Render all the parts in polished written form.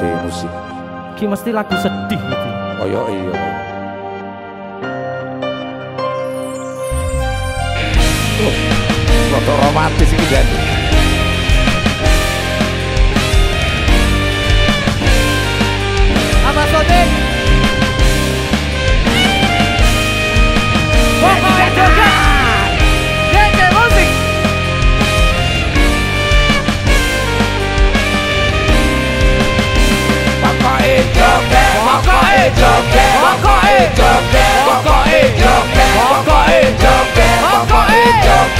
DJ musik. Ki mesti lagu sedih itu. Oh iya iya. Foto romantis ini jadi. Apa soalnya? Pokoknya juga.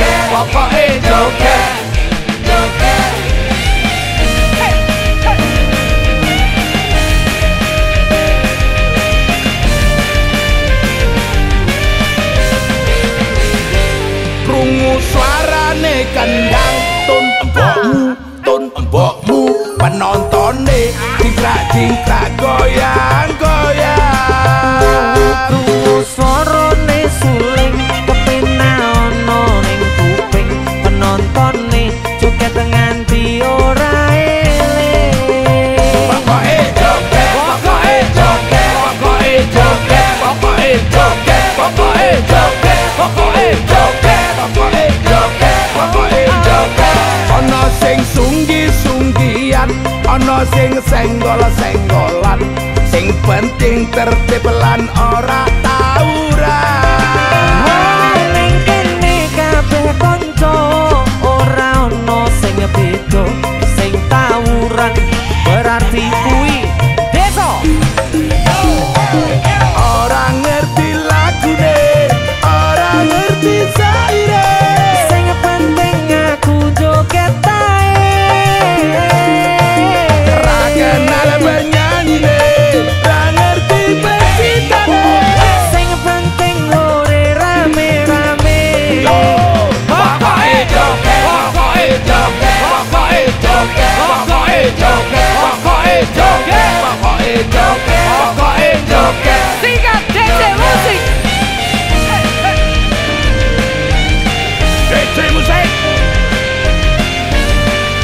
DJ musik. Krungu suarane kendang tun embokmu, tun embokmu, penontone jingkrak goyang-goyang. Krungu suarane suling kepena ono ning kuping, penontone joget nganti ora eling. Pokoke joget, pokoke joget, pokoke joget, pokoke joget, pokoke joget, pokoke joget, pokoke joget, pokoke joget. Ono sing sunggi-sunggian, ono sing senggol-senggolan, sing penting tertib lan ora tawuran. Wong ning kene kabeh kanca, ora ono sing beda, sing tawuran berarti kuwi desa. Ora ngerti lagune, ora ngerti saire, sing penting aku joget tae. Ra kenal penyanyine, ra ngerti pesitane, sing penting ore rame-rame. Pokoke joget, pokoke joget, pokoke joget, pokoke joget, pokoke joget, pokoke joget, pokoke joget. Singkat DJ musik. DJ musik.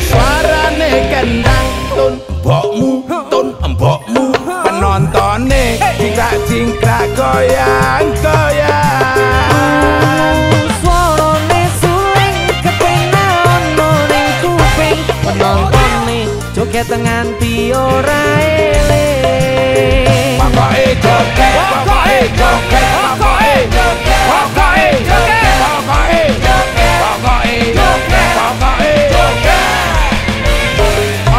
Suarane kendang tun embokmu, tun embokmu, penontone jingkrak-jingkrak goyang-goyang. Suarane suling kepena ono ning kuping, penontone joget nganti ora eling. Pokoke joget, pokoke joget, pokoke joget, pokoke joget, pokoke joget, pokoke joget, pokoke joget.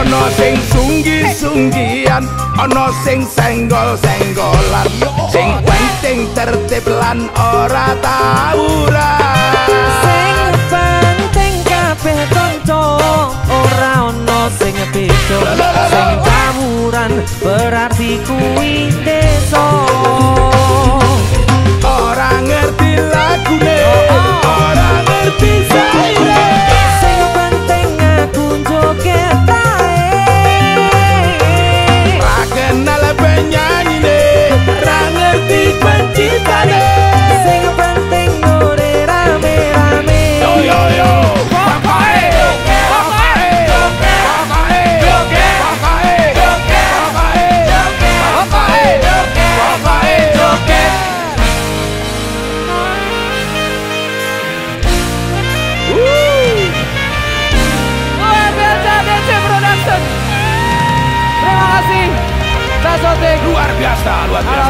Ono sing sunggi-sunggian, ono sing senggol-senggolan, sing penting tertib lan ora tawuran. Sing penting kabeh kanca, ora ono sing beda, sing tawuran berarti kuwi desa. Ora ngerti lagune, ora ngerti saire, sing penting aku joget tae. Kenal penyanyi ne, ra ngerti penciptane, sing penting ora rame-rame. Yo yo yo, pokoke joget, pokoke joget, pokoke joget, pokoke joget, pokoke joget, pokoke joget, pokoke joget. Terima kasih. Luar biasa, luar biasa.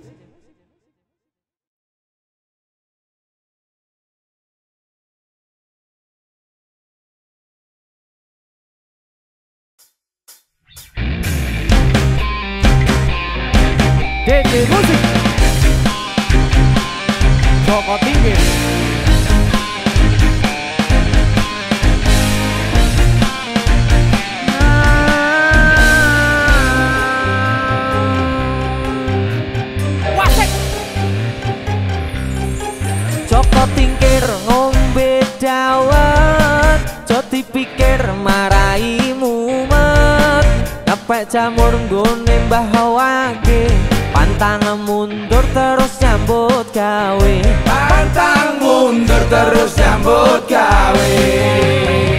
DJ musik. Joko Tingkir. Joko Tingkir ngombe dawet, joti pikir marah. lek jamur nggone mbah awake, pantang mundur terus nyambut gawe, pantang mundur terus nyambut gawe.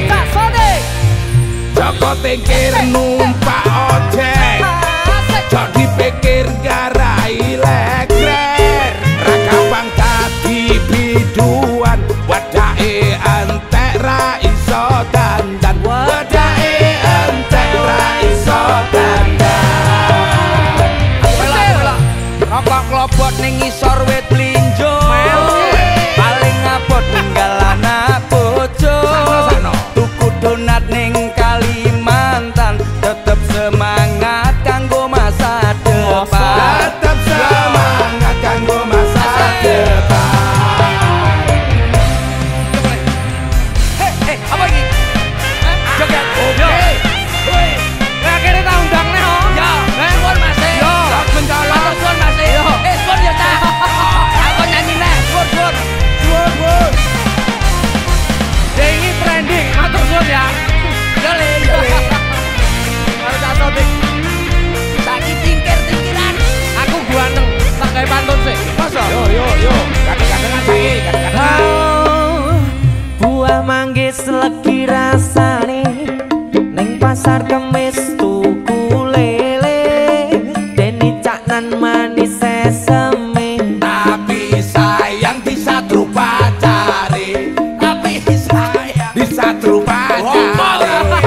Kak Sode Joko tingkir numpak ojek, jok dipikir garai legret, rakabang tadi biduan, wadae antek ra iso dandan, wadae antek ra iso dandan. Rokok klobot ning isor wit blinjo, paling ngabot ninggal anak bojo, tuku donat ning Kalimantan, tetep semangat kanggo masa depan, tetep semangat kanggo masa depan. Hei, hei, apa ini? Joget, joget. Nah, kira kita undang nih, ho. Ya, nah, suan masih. Yo, atau suan masih. Eh, suan ya, cah. Aku nyanyi nih, suan, suan. Suan, suan. Ini trending, matur suan ya. Jole, jole. Harus asobik. Lagi tingkir-tingkiran. Aku guaneng, tangkai pantun sih. Masa? Yo, yo, yo. Kadang-kadang saya, kadang-kadang. Buah manggis legi rasane, neng pasar kemis tuku lele, deni caknan manis sesame. Tapi sayang di Satru pacare, tapi sayang di Satru pacare.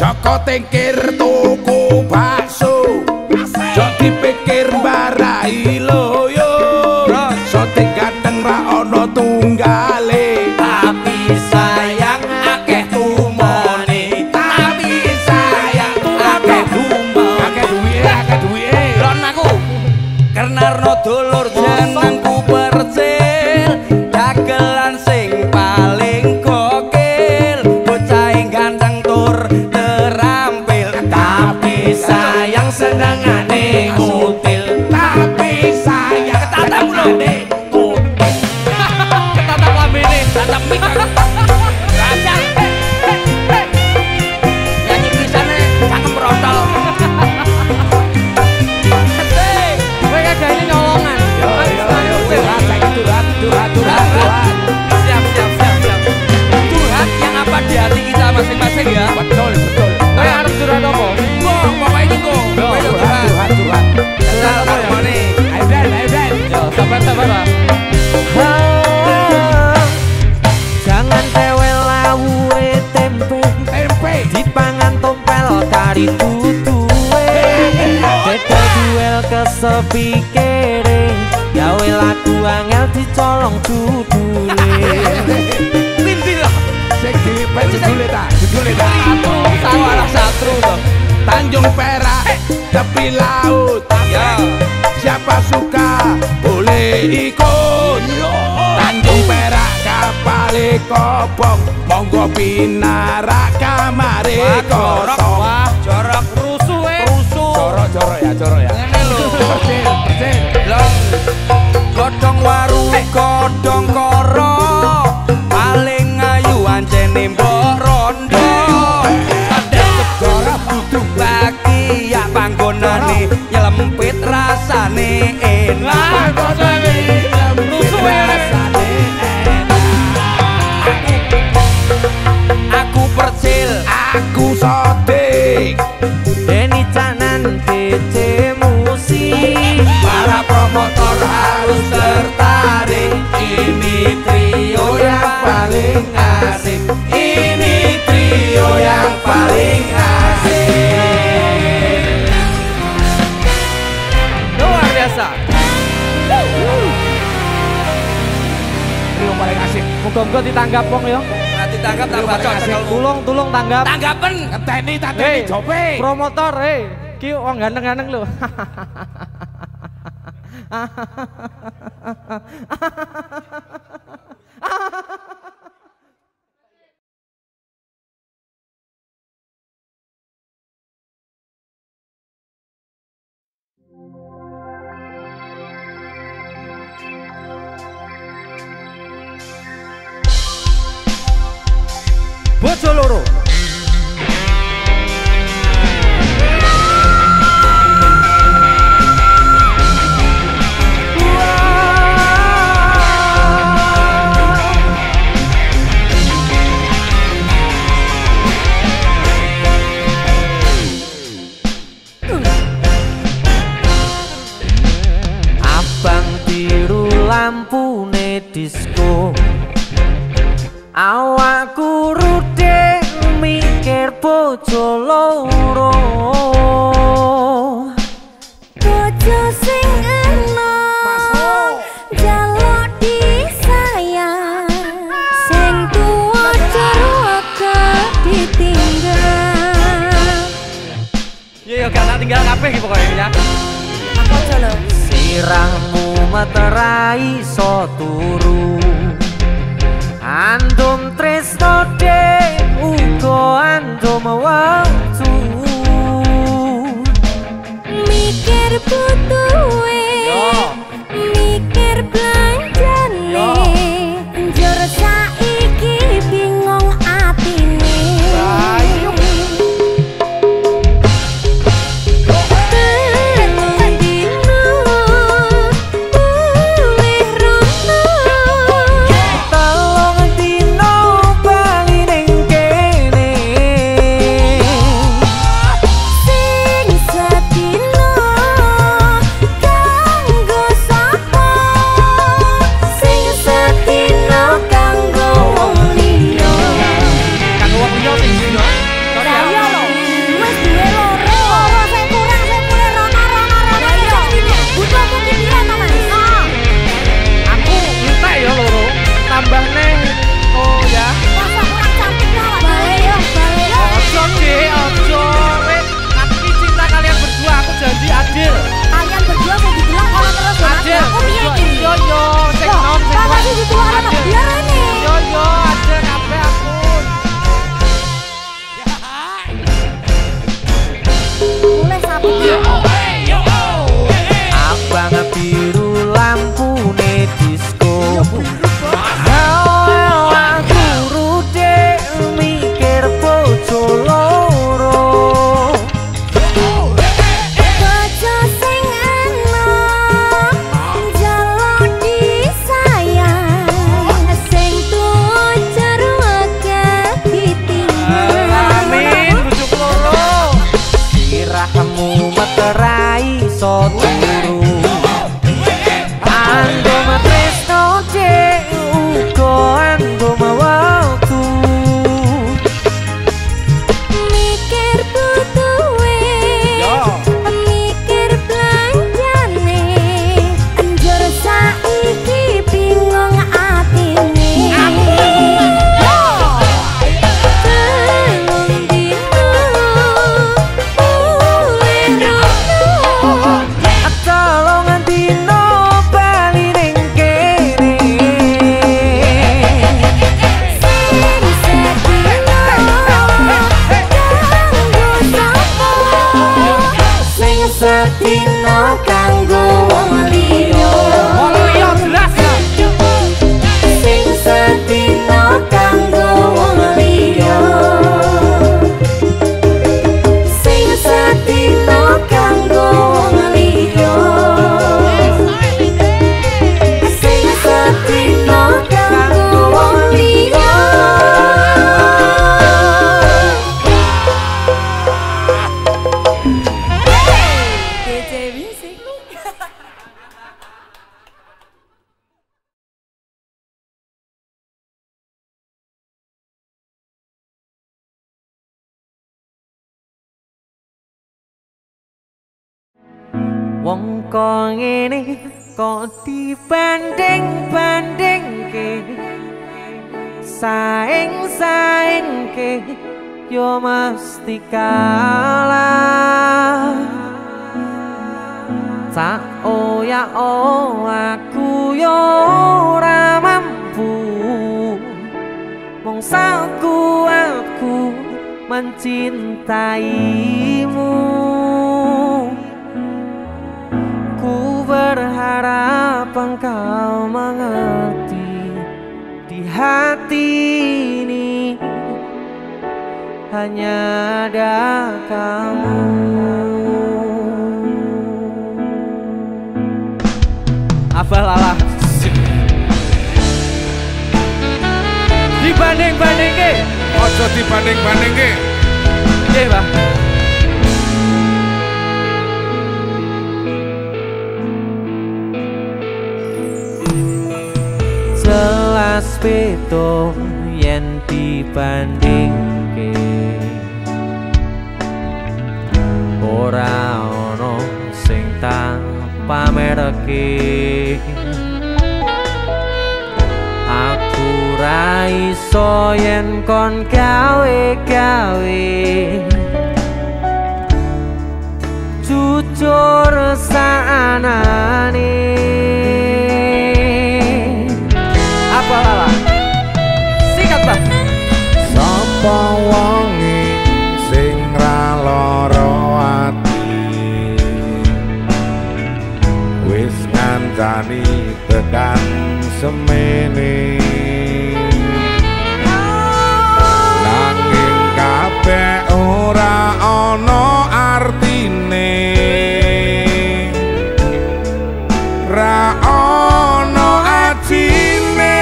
Joko tingkir tuku bakso, jok dipikir barai loyo, sote ganteng ra ono tunggale, tapi sayang akeh tumone, tapi sayang akeh tumone, akeh duwe, akeh duwe. Ron aku karena no dulur jenengku percil, dagelan sing paling gokil, bocah ganteng tur terampil, tapi sayang senengane ngutil, tapi sayang senengane ngutil. Ketatap lambe nih, tatap mikang. Rajang, hei, hei, hei. Nyanyi pisane, cakep rotol. Hei, mereka gaya nyolongan. Durat, durat, durat, durat. Siap, siap, siap, siap. Durat yang apa di hati kita masing-masing ya. Betul, betul. Kaya harus durat apa? Ngong, bapak ini ngong. Bapak itu durat. Durat, durat. Durat, durat. Ayo, dan, ayo, dan. Sabar, sabar, sabar. Jangan tewe lawe tempe, dipangan tompel dari tutuwe, beda duel kesepi kere, gawe lagu angel dicolong dudule. Pintilah Sekti penjulita, penjulita. Satru, sawalah Satru dong. Tanjung Perak, tepi laut. Siapa suka boleh ikut. Tanjung Perak kapale kobong, monggo pinarak kamare kosong. Jorok rusuh, rusuh. Jorok, jorok ya, jorok ya. Ini lu. Percil, percil. Long. Godong waru, godong koro, paling ayu anjene mbok rondo. Ada segoro butuh bagi ya panggonane, nyelempit rasane enak. Rusuh rasane enak. Aku percil, aku sotik, deni canan kece musik. Para promotor harus tertarik, ini trio yang paling asik, ini trio yang paling asik. Luar biasa. Trio paling asik. Moga-moga ditanggap pong yo. Ditanggap tambah asik. Tulung tanggap. Tanggapan. Tani tani jope. Promotor hei, ki wong ganteng-ganteng lho. Bojo loro. ojo loro bojo sing eno jaluk disayang sing tuwa jeruk ditinggal yo gak tinggal kabeh iki pokoke ya aku aja lho sirahmu materai iso turu antum tresno de ugo antum waktu mikir butuhe mikir belanjane njur saiki bingung atine wong kok ngene kok dibanding-bandingke saing-saingke yo mesti kalah tak oyak aku yo ora mampu mongsaku aku mencintaimu ku berharap engkau mengerti di hati ini hanya ada kamu apalah dibanding-bandingke ojo dibanding-bandingke nggih Mbah jelas beto yen dibandingke mereke aku rai iso yen kon gawe-gawe jujur saanane apa lala sikat Bang sapa wonge sing ra lara ati wis ngandani tekan semene nanging kabeh ora ana artine ra ono atine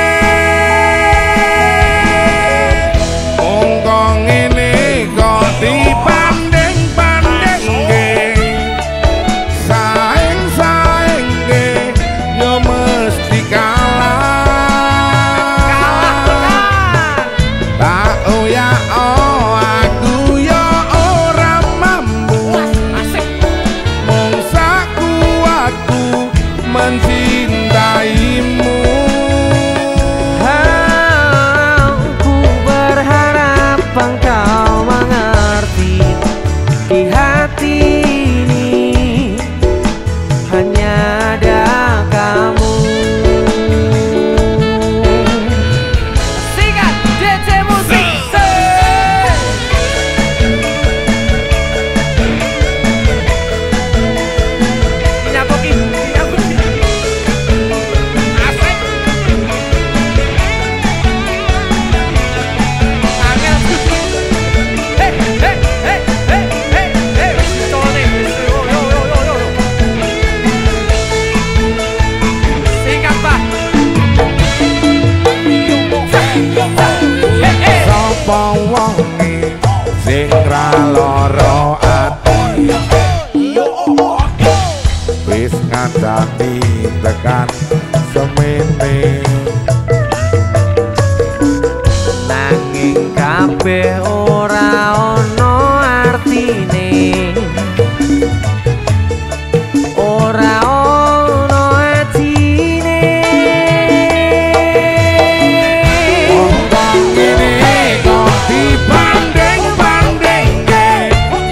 monggo ngene kok dipandeng-pandenge saeng-saenge yo mesti kalah tak oya oh aku yo ora mampu mung sakuatku mencintaimu. Aku berharap engkau mengerti di hati ini hanya ada kamu. Sikat DJ Musik. Sing ra lara ati wis ngandani tekan semene nanging kabeh ora ono artine ora ono atine ngene kok mencintaimu.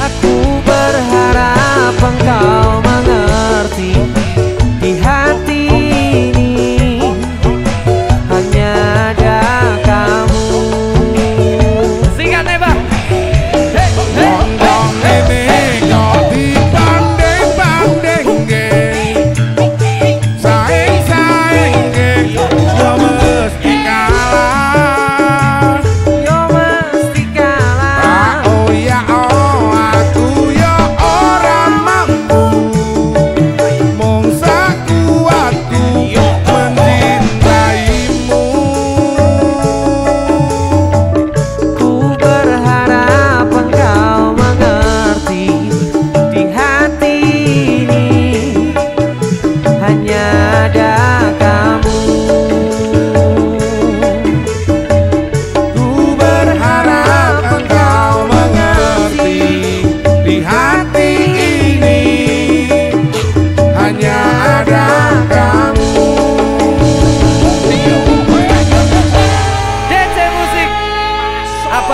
Aku berharap engkau mengerti di hati ini hanya ada kamu. Singkat nih Bang.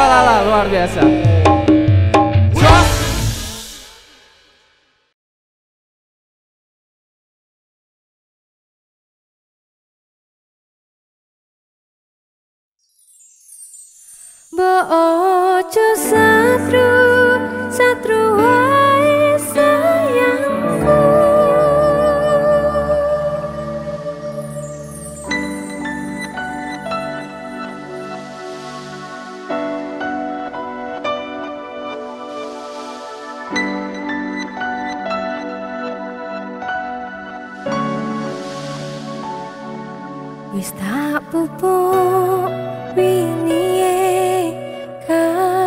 Lala luar biasa. Ojo satru, satru wae sayangku. Wis tak pupuk winie ka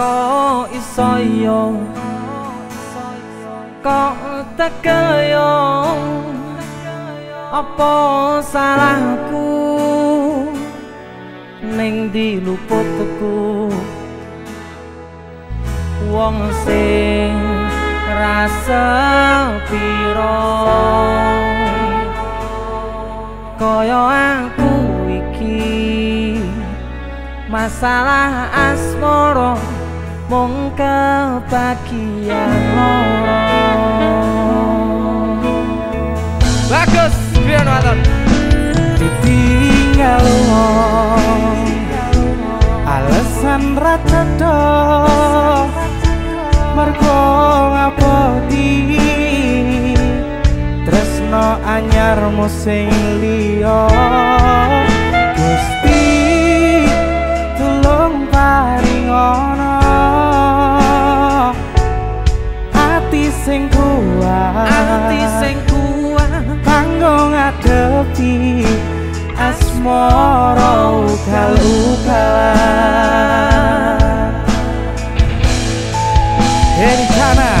kok iso yo kok tekeyo apa salahku ning diluputku wong sing rasa piro kaya aku iki masalah asmoro mung kebagian loro. Bagus biyen waton ditinggal wong alasan ra cetha mergo ngapoti tresno anyarmu sing liya Gusti tulung paringono ati sing kuat kanggo ngadepi asmara ugal-ugalan. Heri kana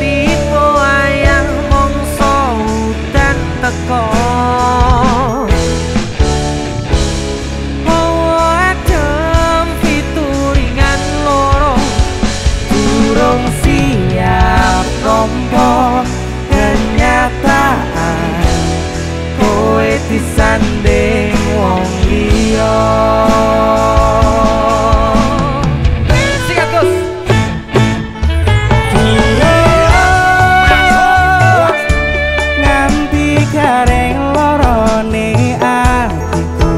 tipe wayang mongso udan teko hawa adem pituringan loro durung siap rompo koe disanding wong liya. Nganti kareng lorone atiku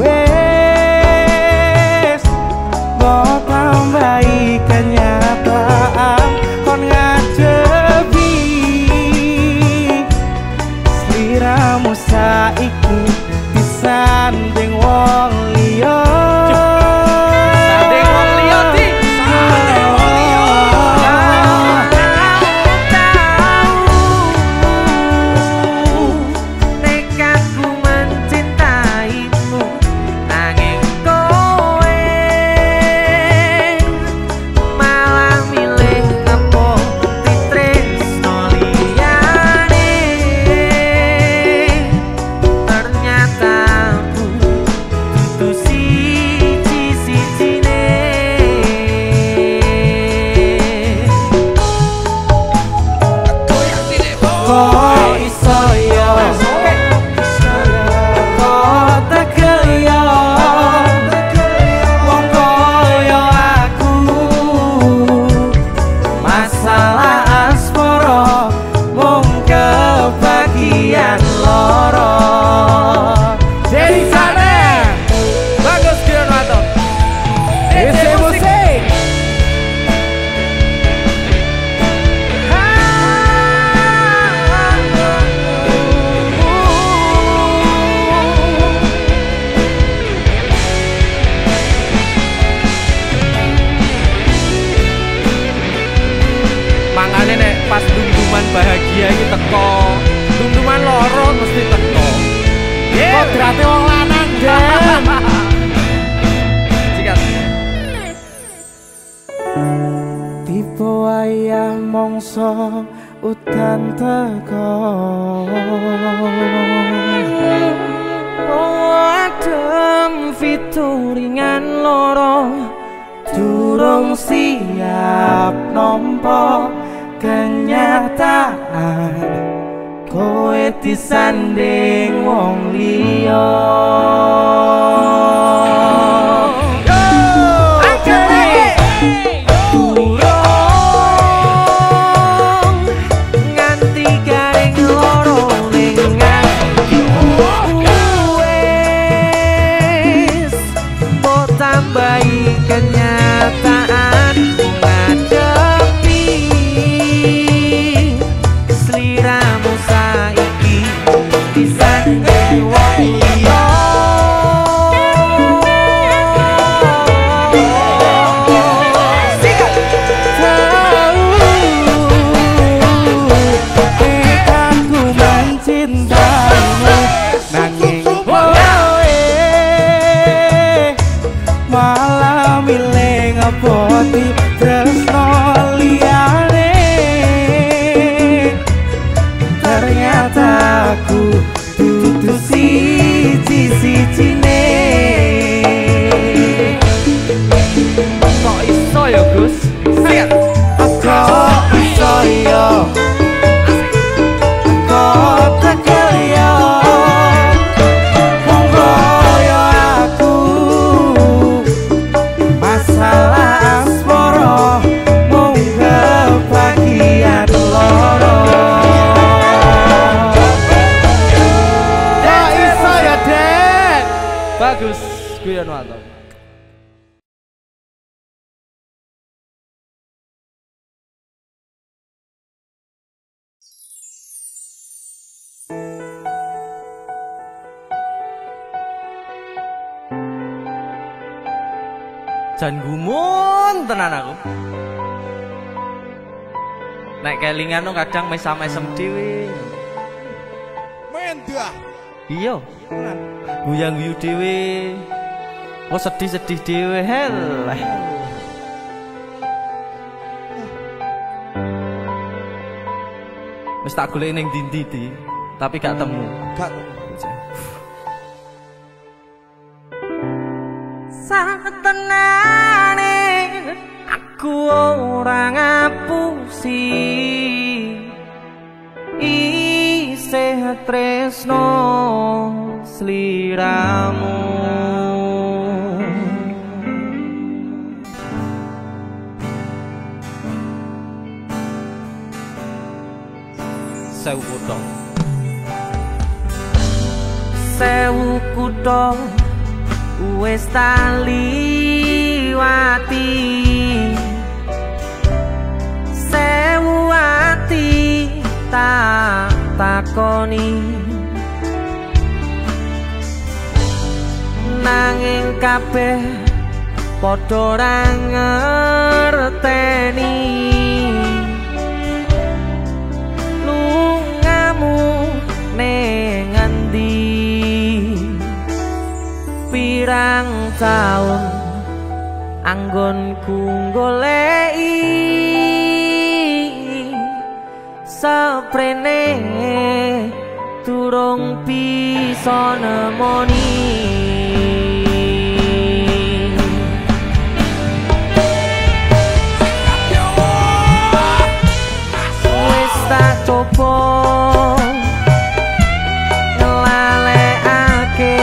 wes mbok tambahi kenyataan kon ngajebi kamu saiki disanding wong liya sanding wong liya di sanding wong liya tahu nekatku mencintaimu nanging kowe malah milih ngepo ditresno liyane. Mangane nek pas tuntuman bahagia iki teko, tuntuman loro mesti teko. Kodrate wong lanang, Den. Cikat. Tipe wayah mongso udan teko. Adem fituringan loro durung siap nampa kenyataan koe disanding wong liya. Saiki disanding wong liya. ya Gus. Siap. Kau percaya, kau percaya, monggoyo aku masalah asmoro monggo bagian loro. Ya iso ya Den. Bagus, gue yang mantap. Dan gumun tenan aku. Nek kelingan kadang mesam-mesem dhewe. Mendah. Iya. Guyang-guyu dhewe. Oh sedih-sedih dhewe heleh. Wis tak goleki ning ndi-ndi tapi gak temu. Gak satenane aku ora ngapusi isih tresno sliramu sewu kutha wis tak liwati sewu ati tak takoni nanging kabeh padha ra ngerteni lungamu ning endi pirang taun anggonku goleki seprene durung bisa nemoni wis tak coba ngelalekake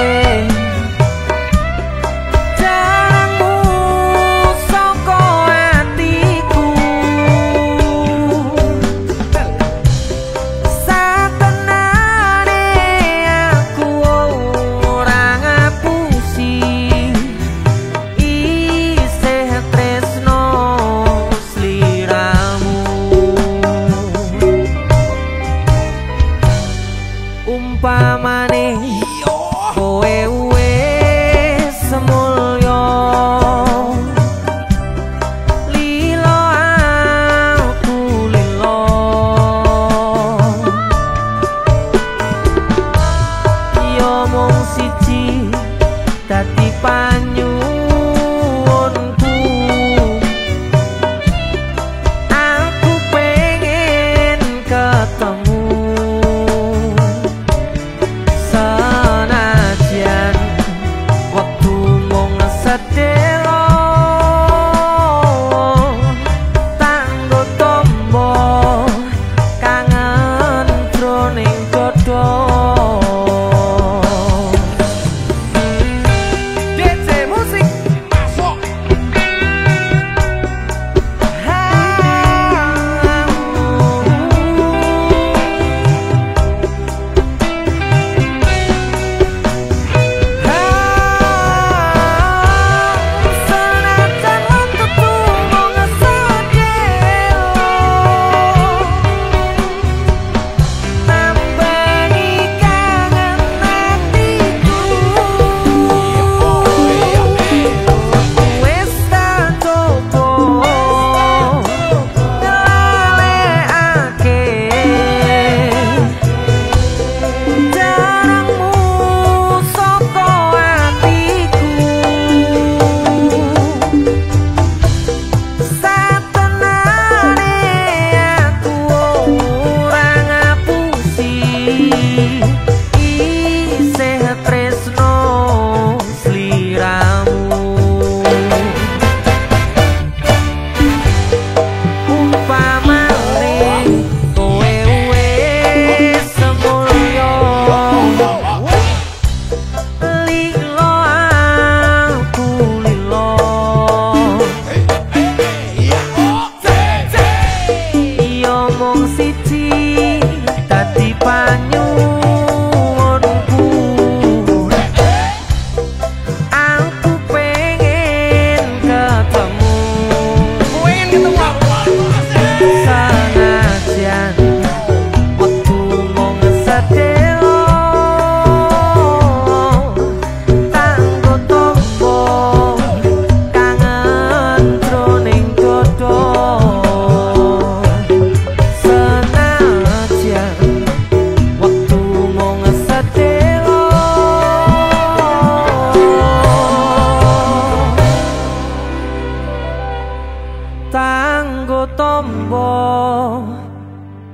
kanggo tombo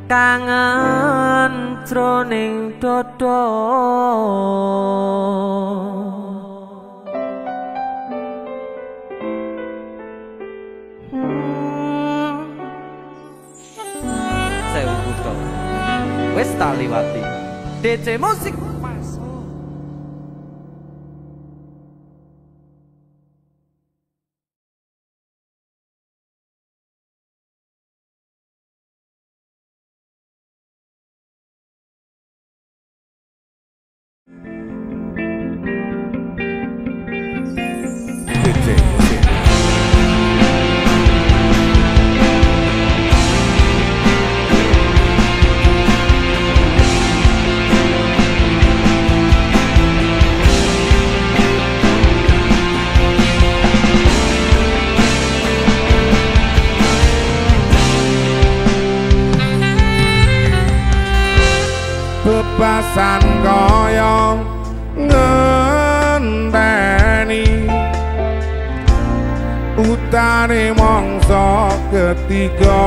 kangen jroning dada. Saya butuh wis tak liwati DC musik. Bebasan kaya ngenteni utane mangsa ketiga,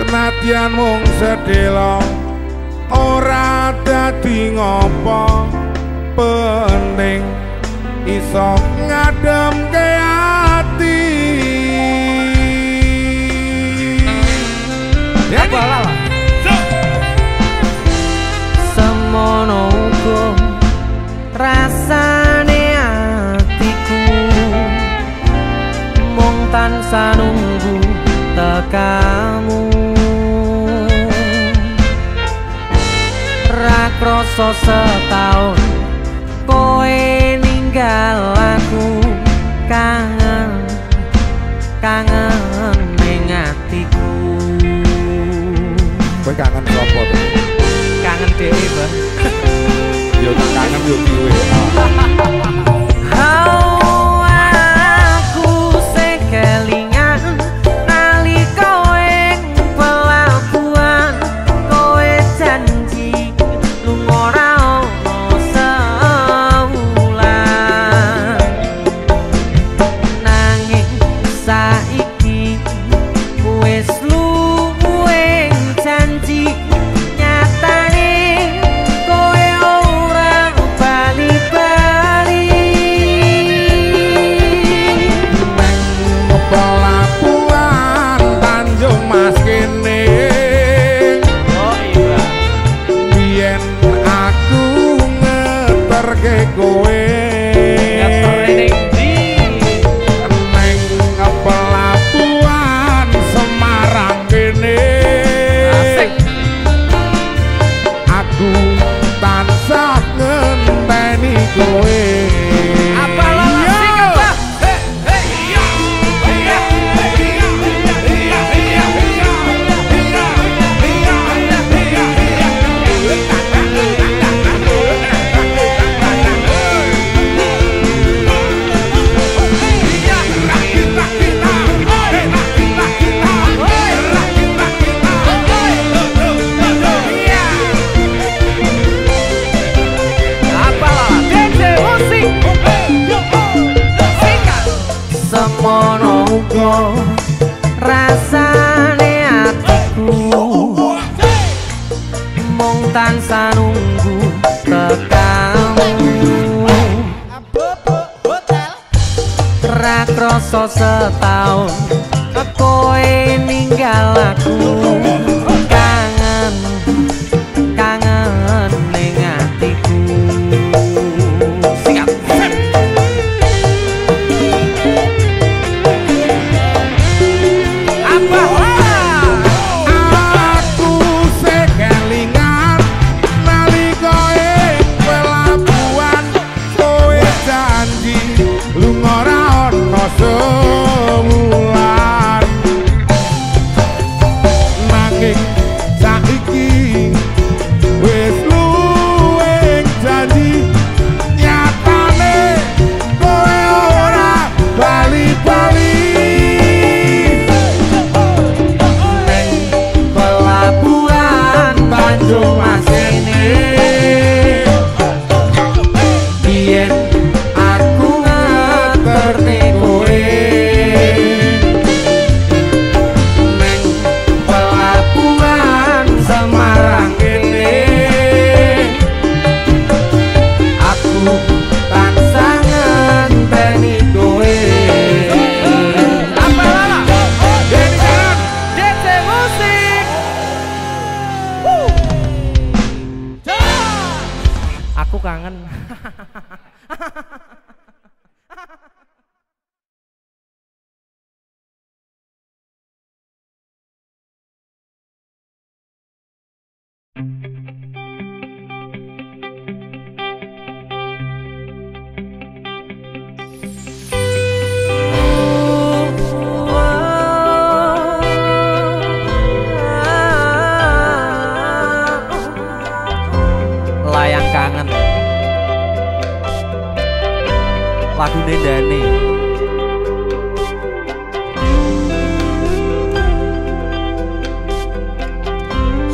senadyan mung sedhela ora dadi ngopo, penting iso ngademke ati. Semono uga rasane atiku mung tansah nunggu tekamu, ra krasa setaun kowe ninggal aku, kangen kangen ning atiku. Kowe kangen apa to? Kangen dhewe, Bang. Yo kangen yo dhewe. How aku sekelingan nalika ing pelabuhan, kowe janji lunga ra ono sawulan, nanging saiki wis rasane atiku mung tansah nunggu tekamu, ra krasa setaun kowe ninggal aku, kangen kangen ning atiku. Nanging maneh.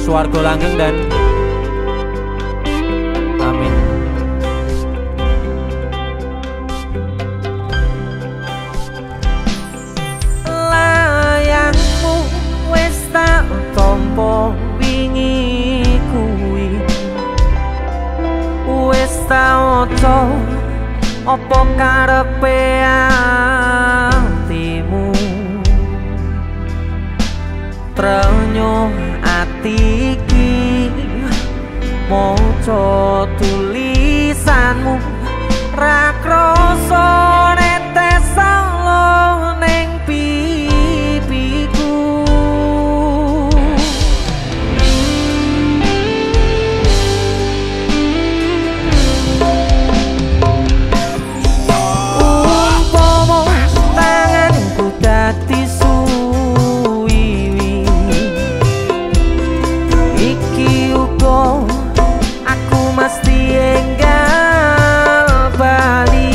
Swarga langgeng dan amin. Layangmu wis tak tampa wingi kuwi, wis tak ojo apa karepe atimu, trenyo ati iki maca tulisanmu ra krasa netes alo ning pipiku. Umpama tanganku dadi suwiwi, iki uga aku mesti enggal bali.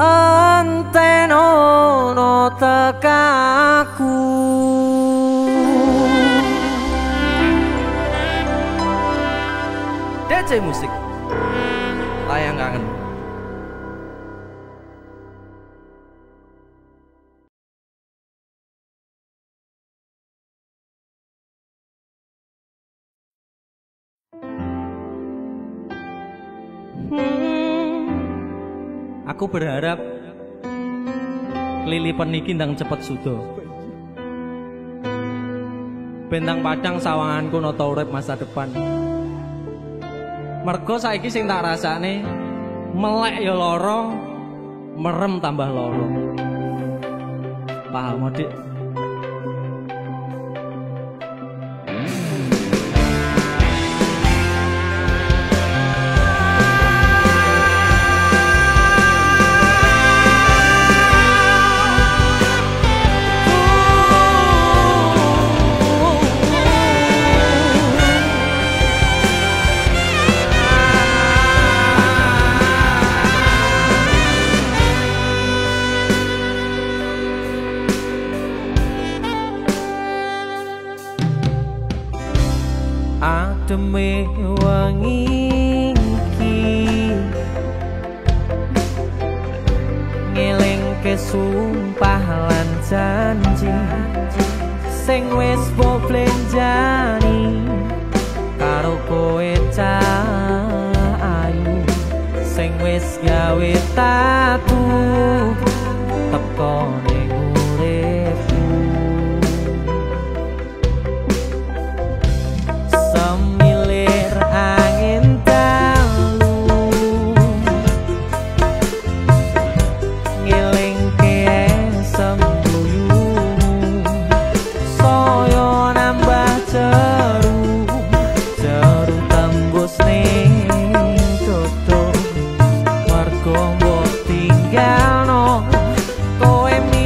Entenono tekaku. Aceh Musik, Layang Kangen. Aku berharap kelilipan niki ndang cepet sudo. Bentang padang sawanganku nata urip masa depan. Mergo saiki sing tak rasane melek ya lara, merem tambah lara. Paham Dik? Demi wangi iki ngeling kesumpah lan janji sing wis mbok plenjani karo kowe ayu sing wis gawe tatu teko ning uripku tinggal no kowe.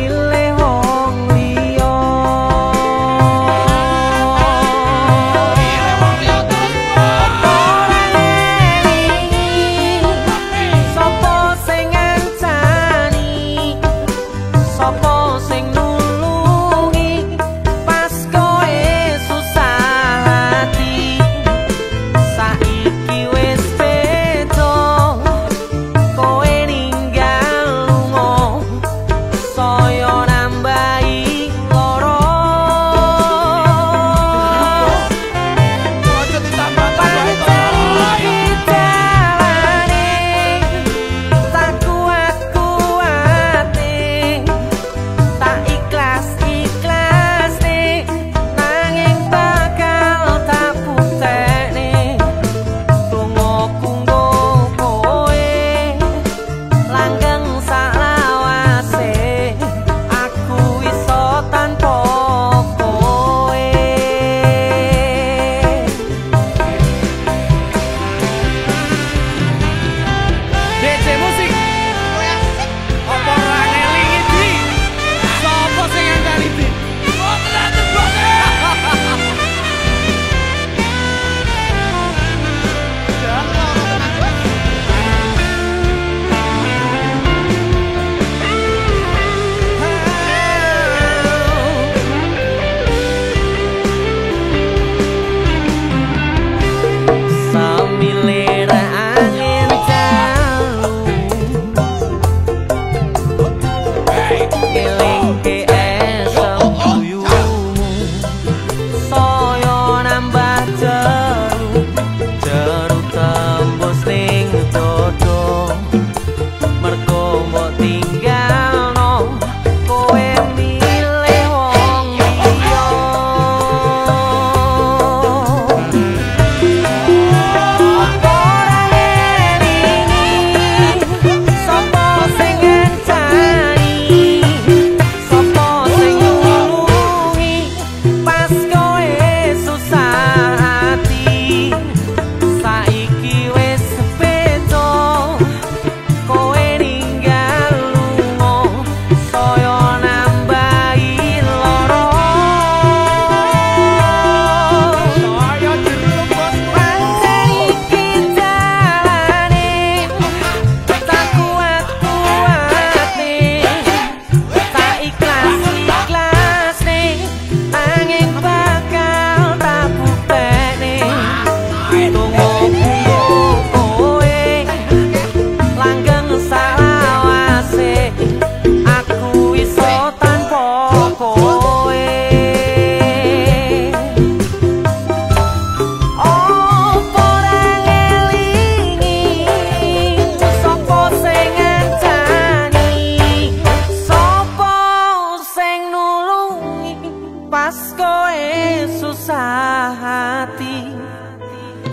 kowe susah hati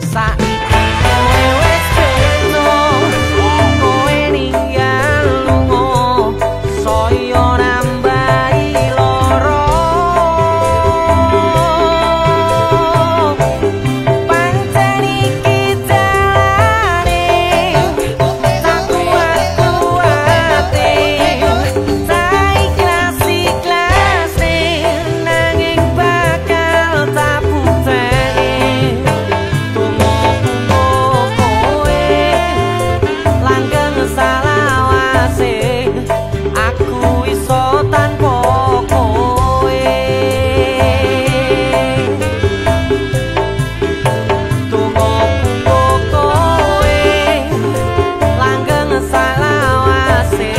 saiki kowe wis beda kowe ninggal lunga saya nambahi loro pancen iki jalane aku ati saiki kelas-kelasne nanging bakal tak puteni tunggu kowe langgeng salawase aku iso tanpa kowe tunggu kowe langgeng salawase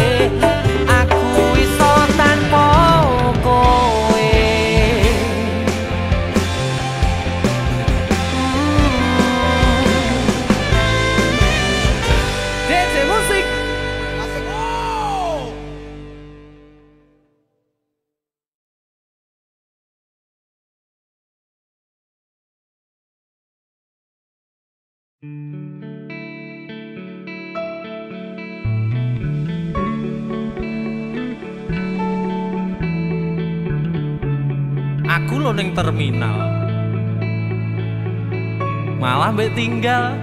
aku iso tanpa kowe DJ musik asik wow. Aku lo ning terminal malah mbek tinggal.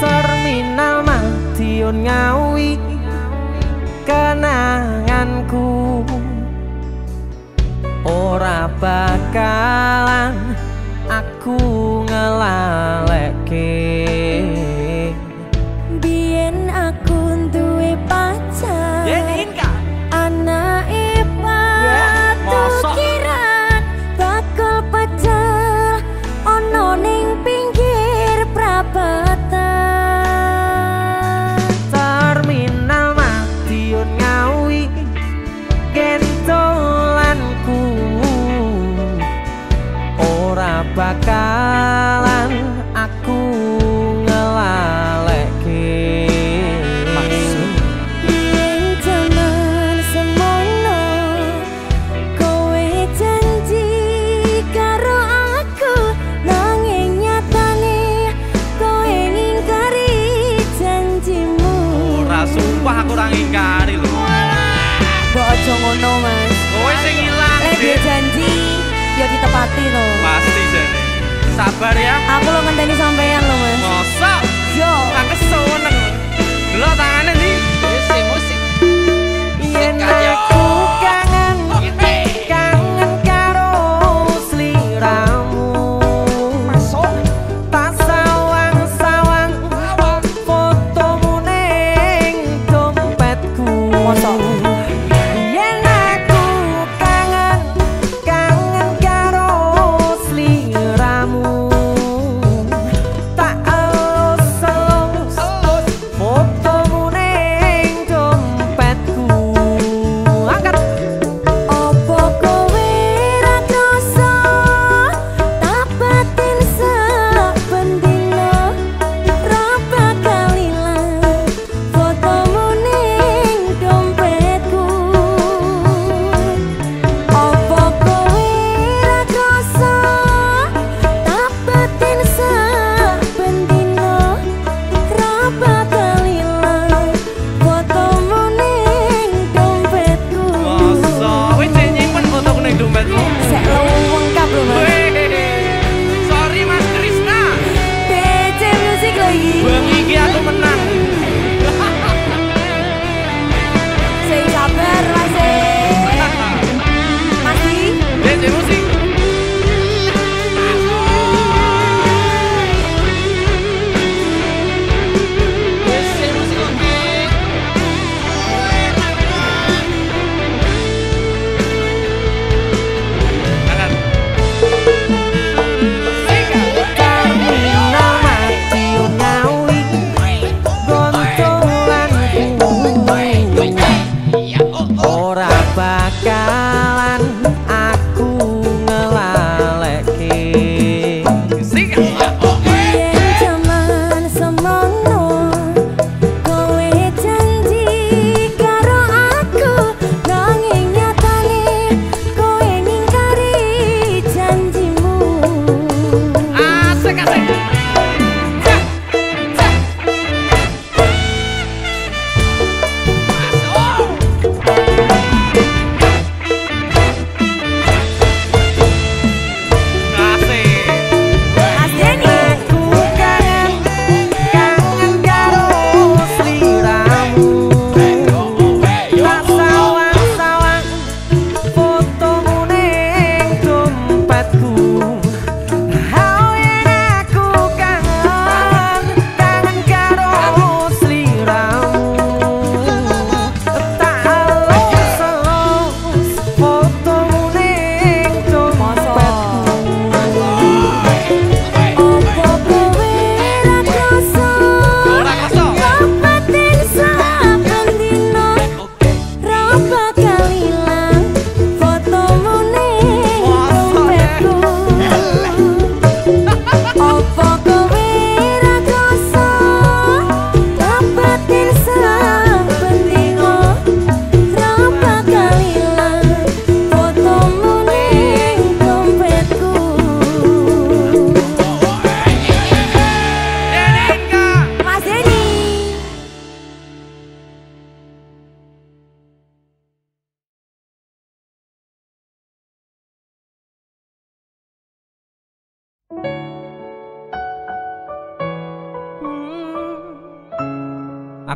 Terminal Madiun Ngawi kenanganku ora bakalan aku ngelalekke biyen aku duwe pacar anake patu kiran bakul pecel ono ning pinggir prabatan Terminal Madiun Ngawi gentolanku ora bakalan aku ngelalekke Yen jaman semono kowe janji karo aku nanging nyatane kowe ngingkari janjimu ora sumpah aku ora ngingkari lho mbok aja ngono Mas kowe sing ilang lek dia janji ya ditepati lho pasti jane sabar ya aku lo ngenteni sampean lho Mas mosok yo tak keseneng lho tangane ndi musik musik yen aku kangen kangen karo sliramu tak sawang-sawang fotomu ning dompetku yen aku kangen kangen karo sliramu tak elus-elus fotomu ning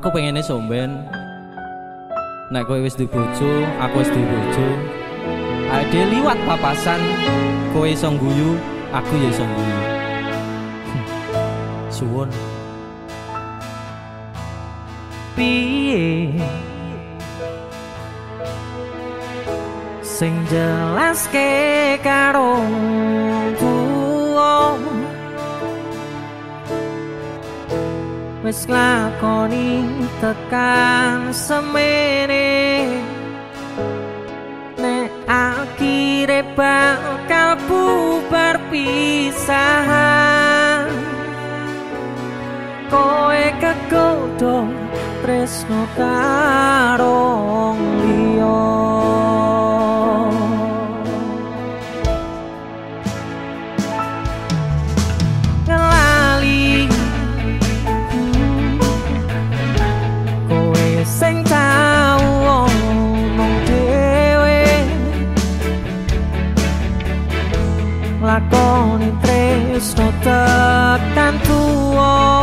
Aku pengennya somben. Nek kowe wis duwe bojo, aku wis duwe bojo. Ade liwat papasan, kowe iso guyu, aku ya iso guyu. Suwon. Piye sing jelaske karo wong wis lakoni tekan semene nek akhire bakal bubar pisahan koe kegodhong tresno karo liya. Lakoni tresno tekan tuwa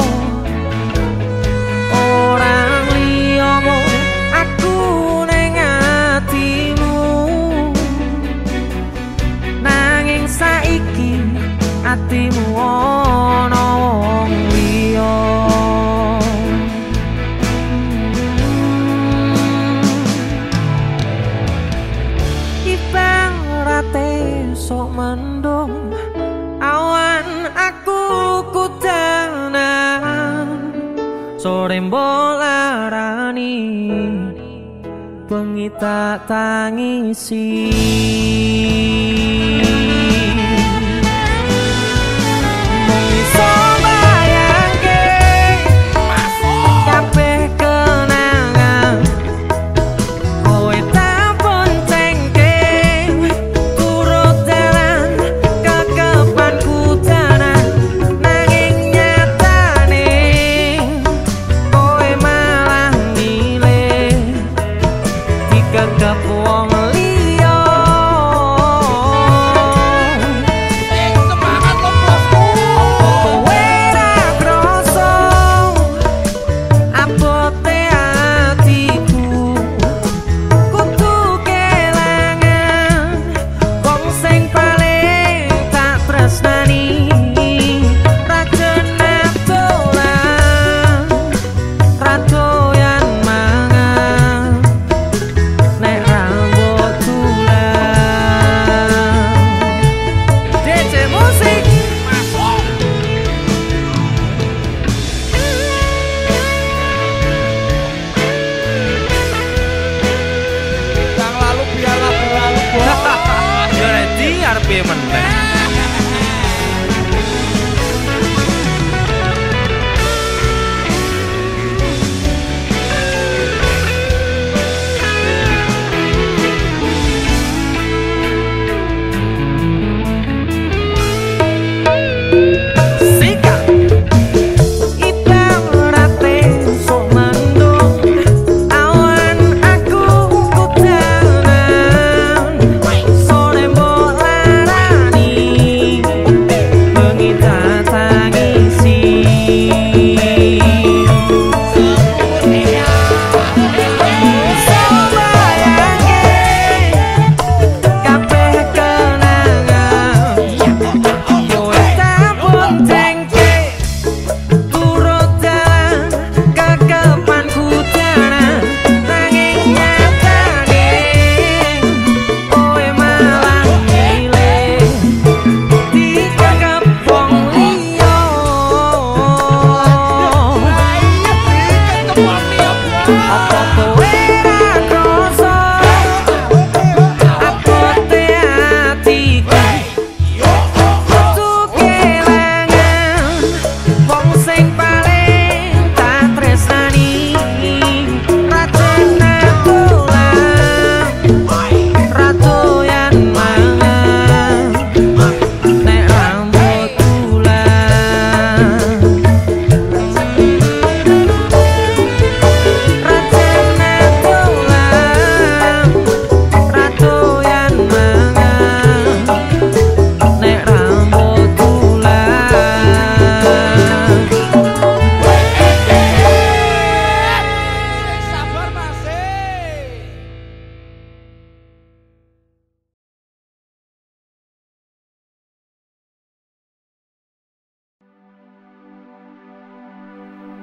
orang liyamu aku neng atimu nanging saiki atimu ono wong liya. Ibang rate sok mendung sore mbolarani bengi tak tangisi. Mung iso bayangke kabeh kenangan kowe tak boncengke kurut dalan kekepanku tanan nanging nyatane gagap wong liya. Ning semangat lo bosku. Kowe ra kroso abote atiku kudu kelangan wong sing paling tak tresnani.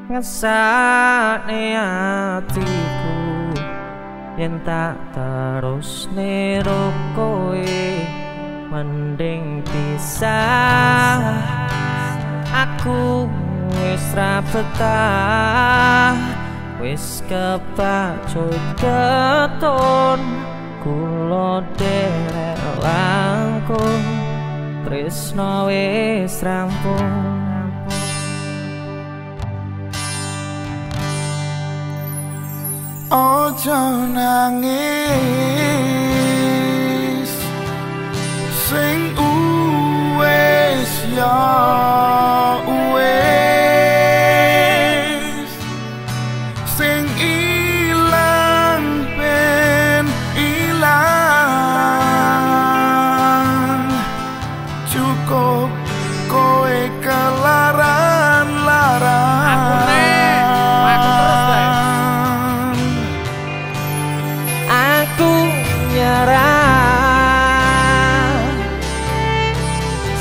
ngesakne atiku yen tak terusne ro kowe, mending pisah. Aku wis ra betah, wis kepacut keton, kula derek langkung, tresno wis rampung. Ojo nangis sing uwes ya uwes, sing ilang ben ilang, cukup kowe kelaran-laran.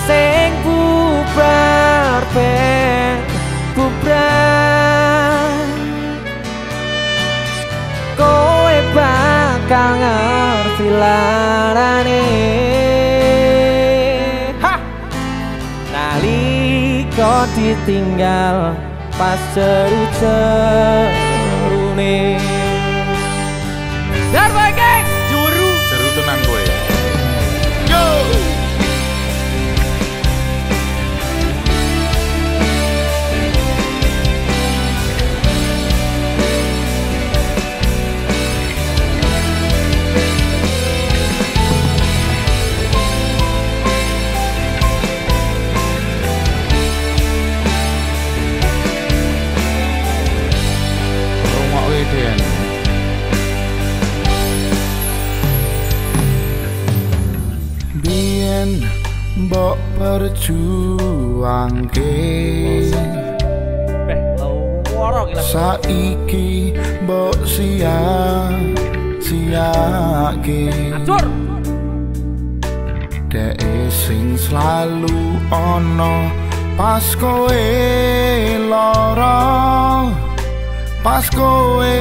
Sing bubar ben bubar, kowe bakal ngerti larane. Ha! Nalika ditinggal pas jeru-jerune. Biyen mbok perjuangke, saiki mbok sia-siake. Dek sing selalu ono pas kowe lara, pas kowe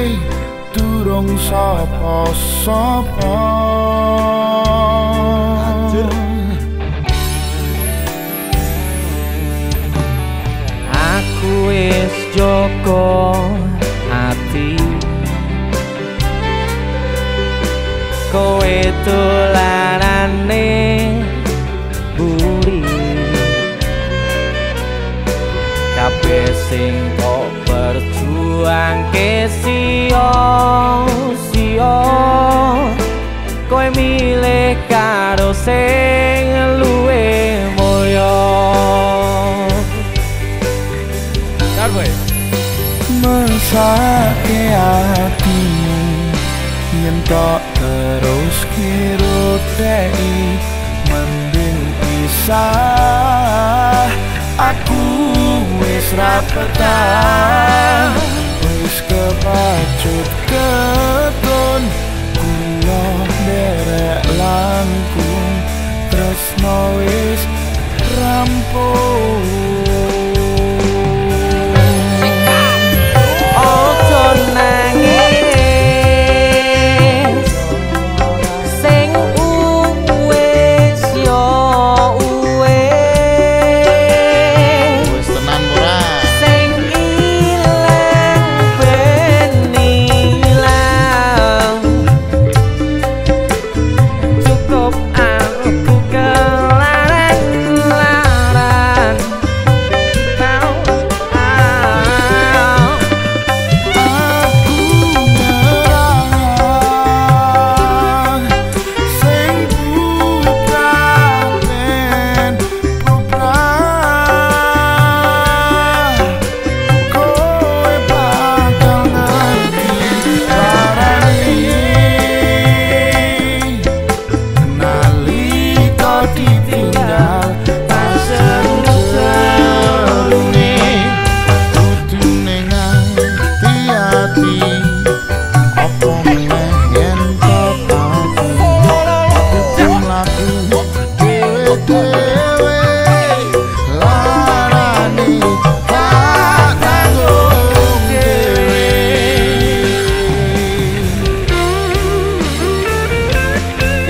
durung sapa-sapa. Aku wis joko ati, kowe dolanane buri, kabeh sing kok berjuang ke sio-sio, kowe milih karo sing luwe mulya. Mesake atimu yen tak terus kirutei, mending pisah. Aku wis ra betah, wis kepacut keton, kula derek langkung, tresno wis rampung. Ojo nangis. Cukup aku kelaran-laran.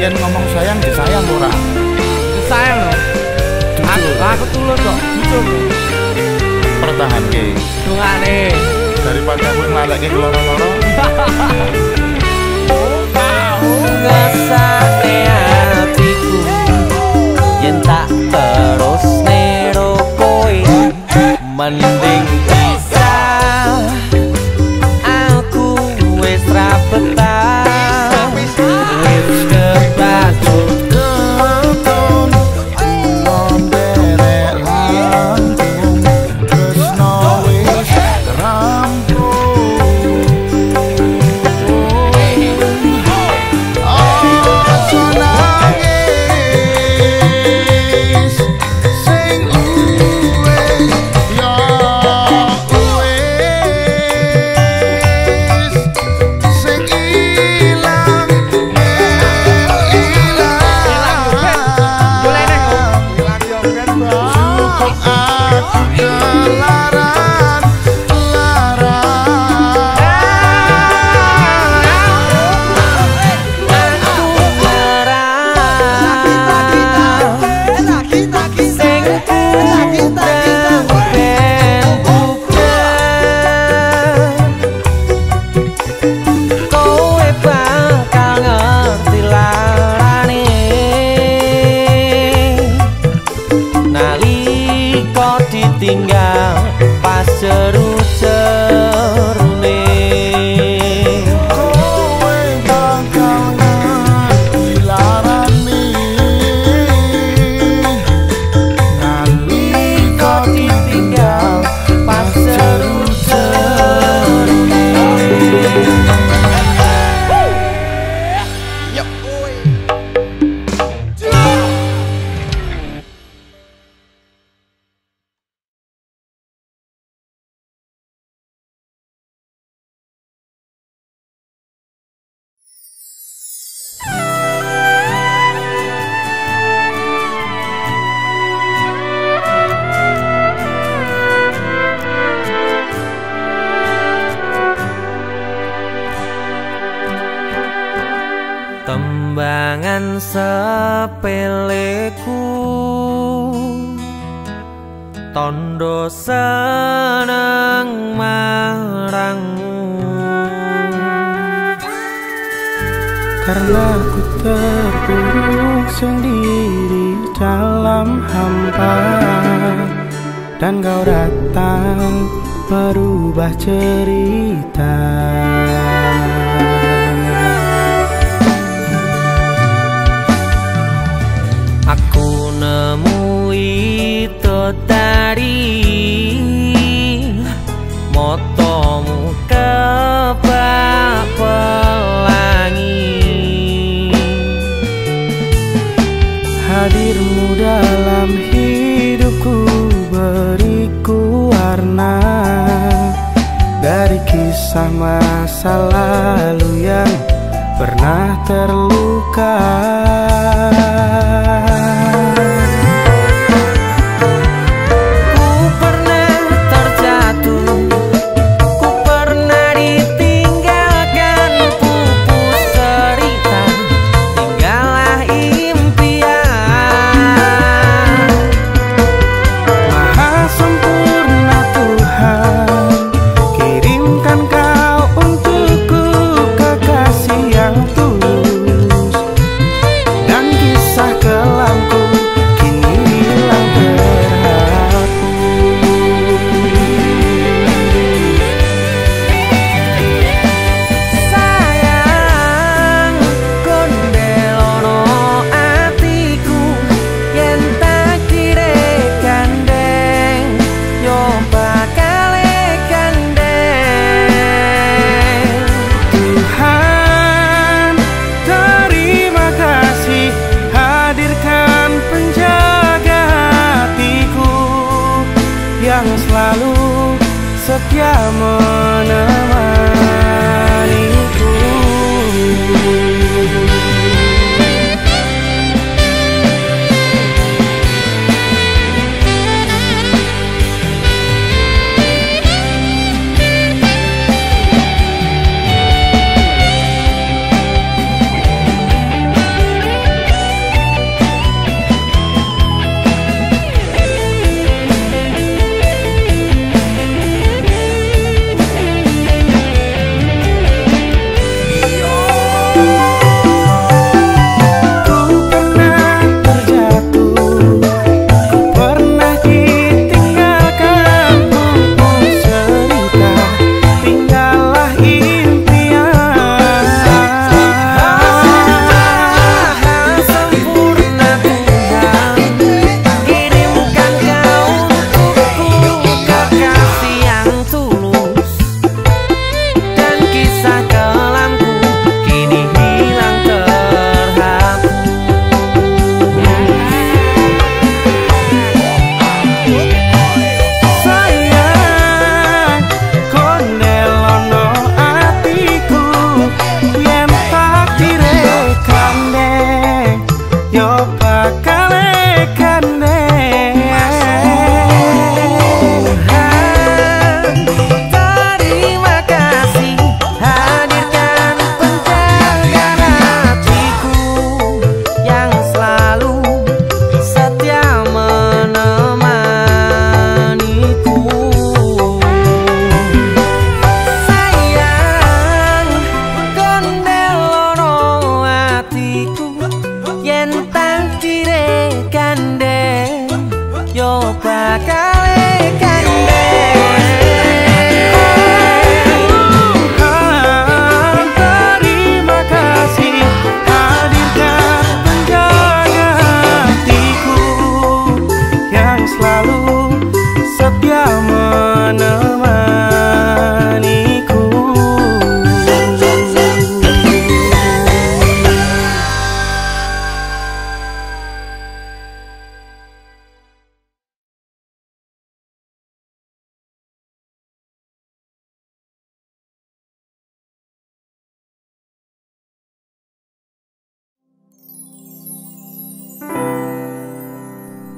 kalian ngomong sayang, disayang orang. Disayang loh. Aku tulus kok. Jujur. Pertahan ke. Dungane. Daripada aku ngalahin loro-loro. Aku ngesate hatiku yen tak terus nero koe mending pisah. Aku wis ra betah.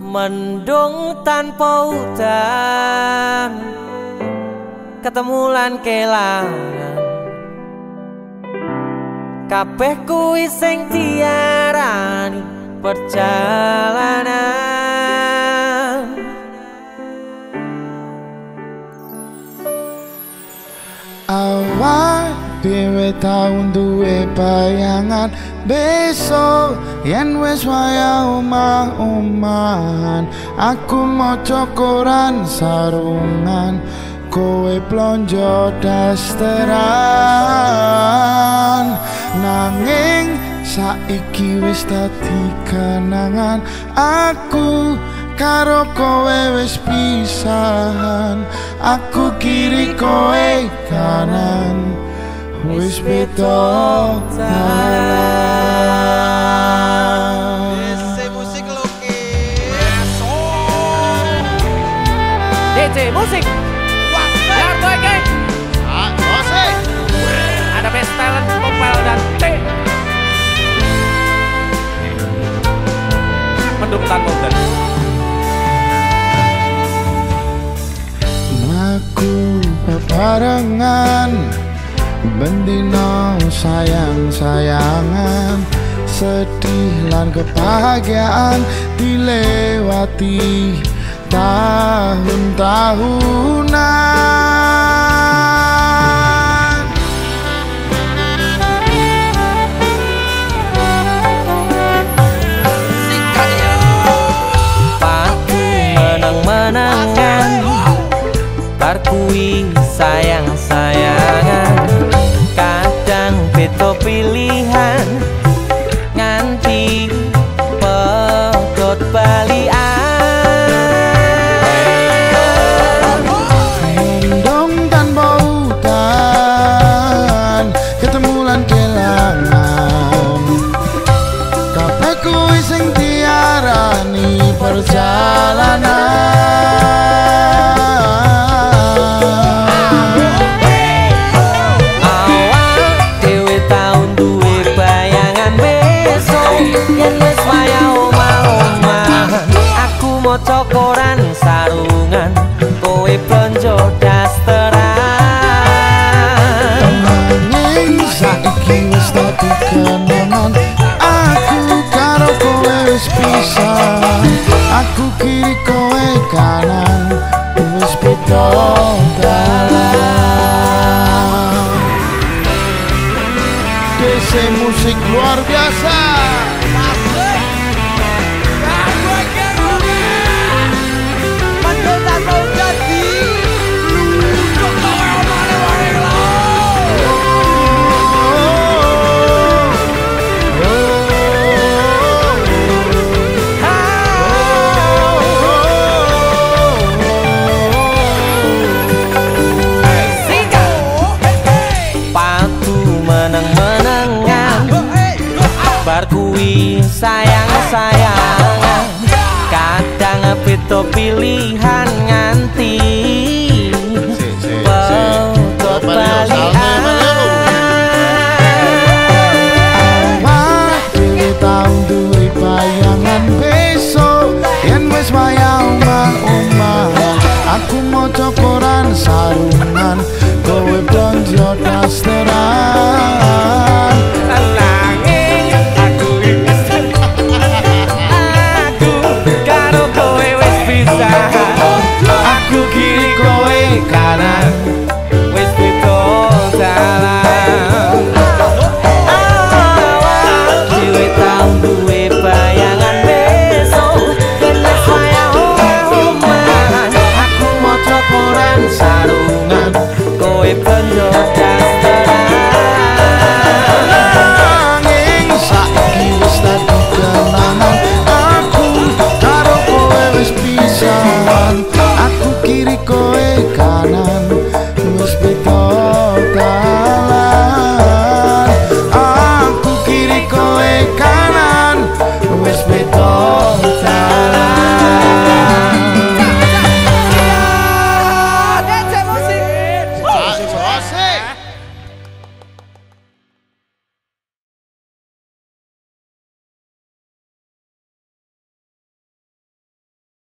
Mendung tanpa udan, ketemulan kelangan, kabeh kuwi sing diarani perjalanan. Awak dhewe tau duwe bayangan besok yen wis waya omah-omahan. Aku maca koran sarungan, kowe plonjo dasteran. Nanging saiki wis dadi kenangan, aku karo kowe wis pisahan. Aku kiri kowe kanan, wis beto talan. Ese musik lokis. DJ musik. Wah, jarto geng. Ah, musik. Ada best talent Popal dan T. Mendung tanpa udan. Aku bebarengan bendino sayang-sayangan, sedih lan kebahagiaan dilewati tahun-tahunan. Parku menang-menangan, parkui sayang-sayangan, beto pilihan nganti pedot balian. Mendung tanpa udan, ketemulan kelangan, kabeh kuwi sing diarani perjalanan. Cokoran sarungan, kowe plonjo dasteran. Nanging saiki wis dadi kenangan, aku karo kowe wis pisan. Aku kiri kowe kanan, wis beda dalan. Dese musik luar biasa. Sayang-sayangan, kadang beto pilihan nganti